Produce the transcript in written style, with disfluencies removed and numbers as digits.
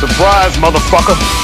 Surprise, motherfucker!